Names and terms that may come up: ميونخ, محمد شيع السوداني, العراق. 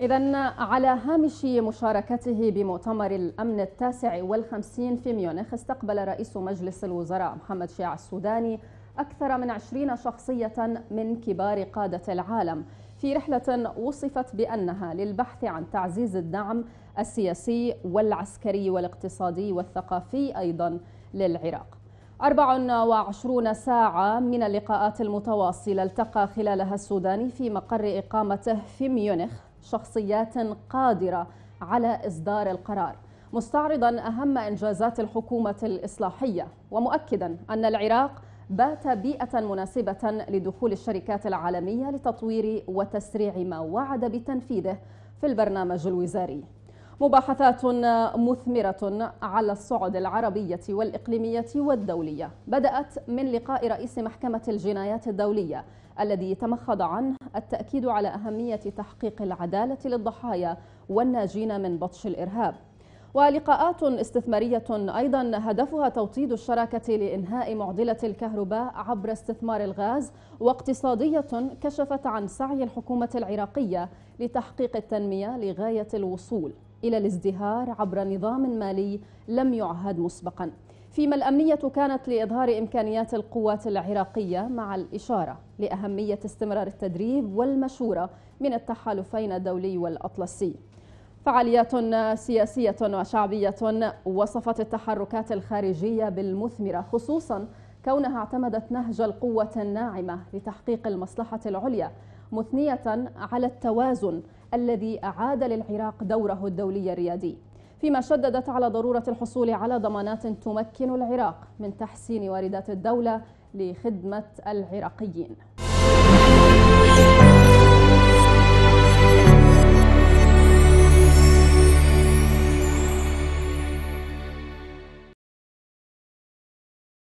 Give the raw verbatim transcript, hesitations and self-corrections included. إذن على هامش مشاركته بمؤتمر الأمن التاسع والخمسين في ميونخ، استقبل رئيس مجلس الوزراء محمد شيع السوداني أكثر من عشرين شخصية من كبار قادة العالم في رحلة وصفت بأنها للبحث عن تعزيز الدعم السياسي والعسكري والاقتصادي والثقافي أيضا للعراق. أربع وعشرين ساعة من اللقاءات المتواصلة التقى خلالها السوداني في مقر إقامته في ميونخ شخصيات قادرة على إصدار القرار، مستعرضا أهم إنجازات الحكومة الإصلاحية ومؤكدا أن العراق بات بيئة مناسبة لدخول الشركات العالمية لتطوير وتسريع ما وعد بتنفيذه في البرنامج الوزاري. مباحثات مثمرة على الصعد العربية والإقليمية والدولية بدأت من لقاء رئيس محكمة الجنايات الدولية الذي تمخض عنه التأكيد على أهمية تحقيق العدالة للضحايا والناجين من بطش الإرهاب، ولقاءات استثمارية أيضا هدفها توطيد الشراكة لإنهاء معضلة الكهرباء عبر استثمار الغاز، واقتصادية كشفت عن سعي الحكومة العراقية لتحقيق التنمية لغاية الوصول إلى الازدهار عبر نظام مالي لم يعهد مسبقا، فيما الأمنية كانت لإظهار إمكانيات القوات العراقية مع الإشارة لأهمية استمرار التدريب والمشورة من التحالفين الدولي والأطلسي. فعاليات سياسية وشعبية وصفت التحركات الخارجية بالمثمرة، خصوصا كونها اعتمدت نهج القوة الناعمة لتحقيق المصلحة العليا، مثنية على التوازن الذي أعاد للعراق دوره الدولي الريادي، فيما شددت على ضرورة الحصول على ضمانات تمكن العراق من تحسين واردات الدولة لخدمة العراقيين.